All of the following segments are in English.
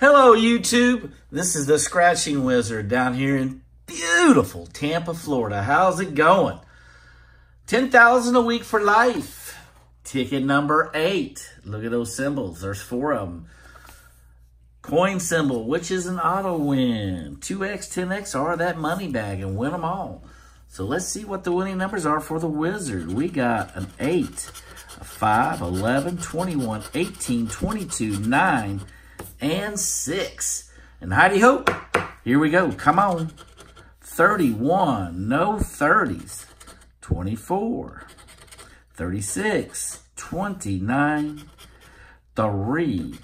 Hello, YouTube. This is the Scratching Wizard down here in beautiful Tampa, Florida. How's it going? $10,000 a week for life. Ticket number 8. Look at those symbols. There's 4 of them. Coin symbol, which is an auto win. 2X, 10X are that money bag and win them all. So let's see what the winning numbers are for the Wizard. We got an 8, a 5, 11, 21, 18, 22, 9, and 6. And Heidi Ho, here we go. Come on. 31, no 30s. 24, 36, 29, 3,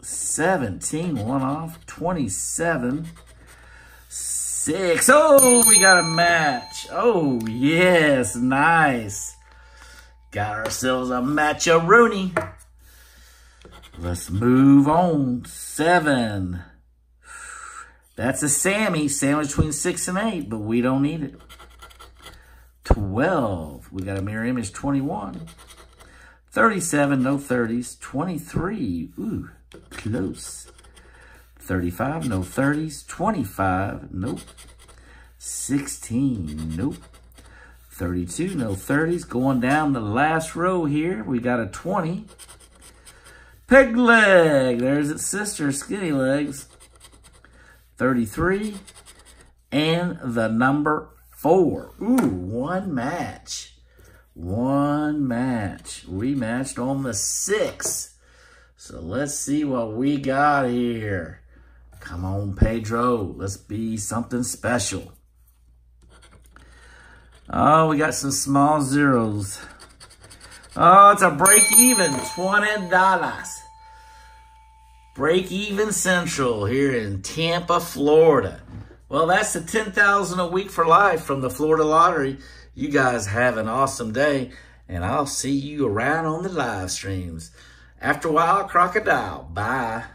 17, one off, 27, 6. Oh, we got a match. Oh, yes, nice. Got ourselves a match-a-rooney. Let's move on. 7. That's a Sammy. Sandwich between 6 and 8, but we don't need it. 12. We got a mirror image. 21. 37. No 30s. 23. Ooh, close. 35. No 30s. 25. Nope. 16. Nope. 32. No 30s. Going down the last row here. We got a 20. Peg leg. There's its sister, skinny legs. 33. And the number 4. Ooh, one match. One match. We matched on the 6. So let's see what we got here. Come on, Pedro. Let's be something special. Oh, we got some small zeros. Oh, it's a break-even, $20. Break-even central here in Tampa, Florida. Well, that's the $10,000 a week for life from the Florida Lottery. You guys have an awesome day, and I'll see you around on the live streams. After a while, crocodile. Bye.